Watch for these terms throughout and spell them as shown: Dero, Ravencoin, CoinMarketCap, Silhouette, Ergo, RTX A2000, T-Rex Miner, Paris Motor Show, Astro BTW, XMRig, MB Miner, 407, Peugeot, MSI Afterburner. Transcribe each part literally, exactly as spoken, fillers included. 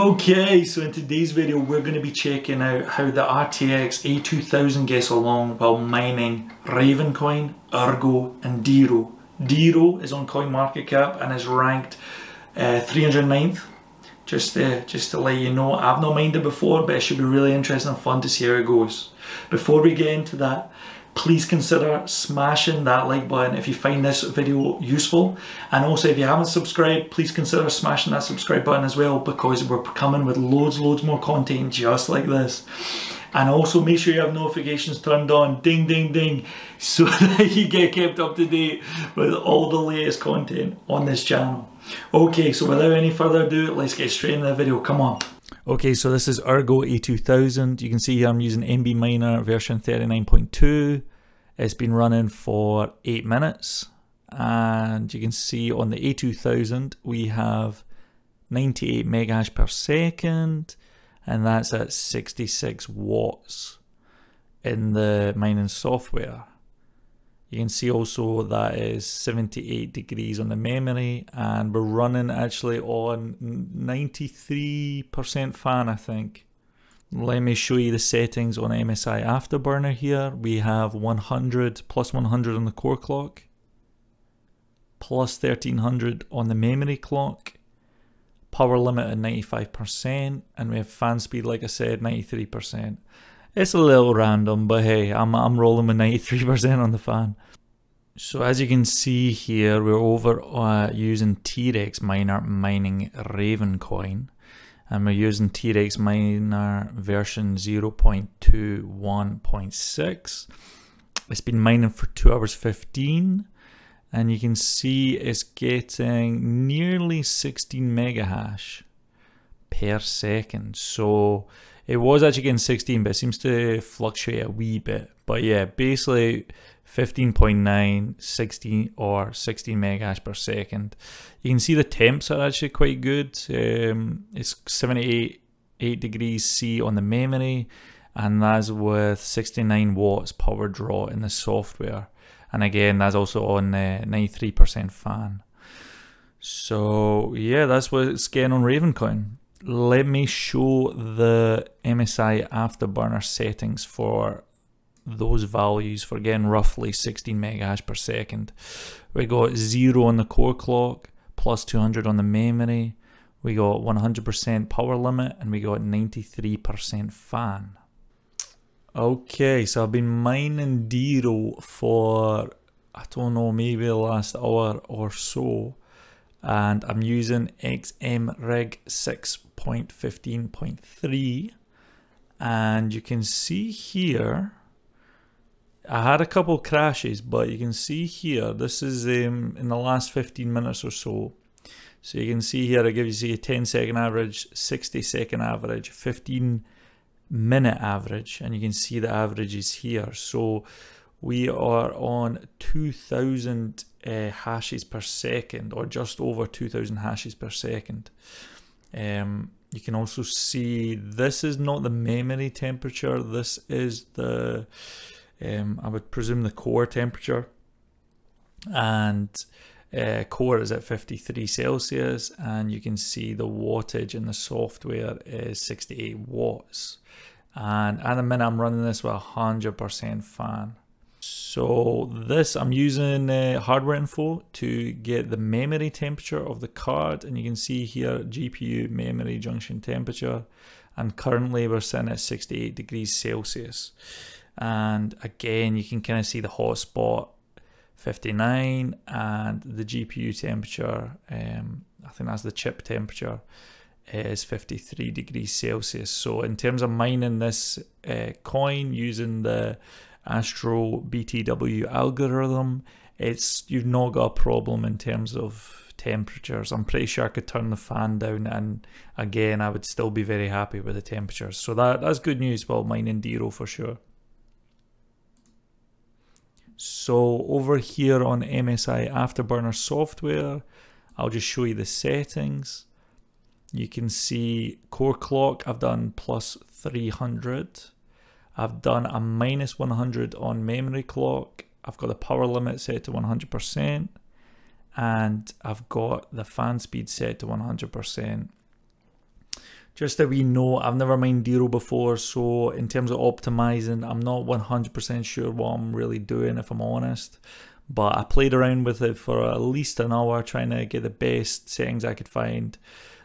Okay, so in today's video we're going to be checking out how the R T X A two thousand gets along while mining Ravencoin, Ergo and Dero. Dero is on CoinMarketCap and is ranked uh, three hundred ninth. Just to, just to let you know, I've not mined it before, but it should be really interesting and fun to see how it goes. Before we get into that, please consider smashing that like button if you find this video useful, and also if you haven't subscribed, please consider smashing that subscribe button as well, because we're coming with loads loads more content just like this. And also make sure you have notifications turned on, ding ding ding, so that you get kept up to date with all the latest content on this channel. Okay, so without any further ado, let's get straight into the video, come on. Okay, so this is Ergo A two thousand. You can see here I'm using M B Miner version thirty-nine point two. It's been running for eight minutes. And you can see on the A two thousand, we have ninety-eight megahash per second. And that's at sixty-six watts in the mining software. You can see also that is seventy-eight degrees on the memory, and we're running actually on ninety-three percent fan, I think. Let me show you the settings on M S I Afterburner here. We have one hundred, plus one hundred on the core clock, plus thirteen hundred on the memory clock, power limit at ninety-five percent, and we have fan speed, like I said, ninety-three percent. It's a little random, but hey, I'm, I'm rolling with ninety-three percent on the fan. So as you can see here, we're over uh, using T-Rex Miner mining Ravencoin. And we're using T-Rex Miner version zero point two one point six. It's been mining for two hours fifteen. And you can see it's getting nearly sixteen megahash per second. So it was actually getting sixteen, but it seems to fluctuate a wee bit. But yeah, basically fifteen point nine, sixteen or sixteen megahash per second. You can see the temps are actually quite good. Um, it's seventy-eight degrees C on the memory, and that's with sixty-nine watts power draw in the software. And again, that's also on the ninety-three percent fan. So yeah, that's what it's getting on Ravencoin. Let me show the M S I Afterburner settings for those values for getting roughly sixteen megahash per second. We got zero on the core clock, plus two hundred on the memory. We got one hundred percent power limit, and we got ninety-three percent fan. Okay, so I've been mining Dero for, I don't know, maybe the last hour or so. And I'm using XMRig six point fifteen point three, and you can see here I had a couple crashes, but you can see here this is um, in the last fifteen minutes or so. So you can see here it gives you a ten second average, sixty second average, fifteen minute average, and you can see the averages here. So we are on two thousand uh, hashes per second, or just over two thousand hashes per second. Um, you can also see this is not the memory temperature, this is the, um, I would presume, the core temperature. And uh, core is at fifty-three Celsius, and you can see the wattage in the software is sixty-eight watts. And at the minute I'm running this with one hundred percent fan. So this, I'm using uh, hardware info to get the memory temperature of the card, and you can see here G P U memory junction temperature, and currently we're sitting at sixty-eight degrees Celsius. And again, you can kind of see the hotspot fifty-nine, and the G P U temperature, um, I think that's the chip temperature, is fifty-three degrees Celsius. So in terms of mining this uh, coin using the Astro B T W algorithm, it's, you've not got a problem in terms of temperatures. I'm pretty sure I could turn the fan down, and again I would still be very happy with the temperatures. So that, that's good news while mining Dero for sure. So over here on M S I Afterburner software, I'll just show you the settings. You can see core clock, I've done plus three hundred. I've done a minus one hundred on memory clock. I've got the power limit set to one hundred percent, and I've got the fan speed set to one hundred percent. Just a wee note, I've never mined Dero before, so in terms of optimizing, I'm not one hundred percent sure what I'm really doing, if I'm honest. But I played around with it for at least an hour, trying to get the best settings I could find.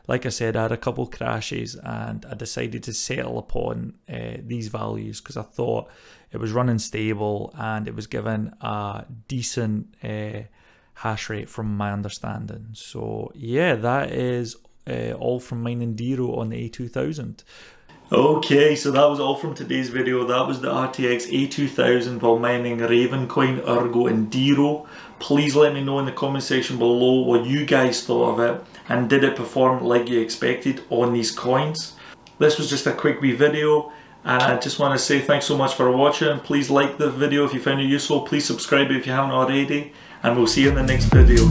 Like I said, I had a couple crashes and I decided to settle upon uh, these values because I thought it was running stable and it was giving a decent uh, hash rate from my understanding. So yeah, that is Uh, all from mining Dero on the A two thousand. Okay, so that was all from today's video. That was the R T X A two thousand while mining Ravencoin, Ergo and Dero. Please let me know in the comment section below what you guys thought of it, and did it perform like you expected on these coins? This was just a quick wee video, and I just want to say thanks so much for watching. Please like the video if you found it useful. Please subscribe if you haven't already, and we'll see you in the next video.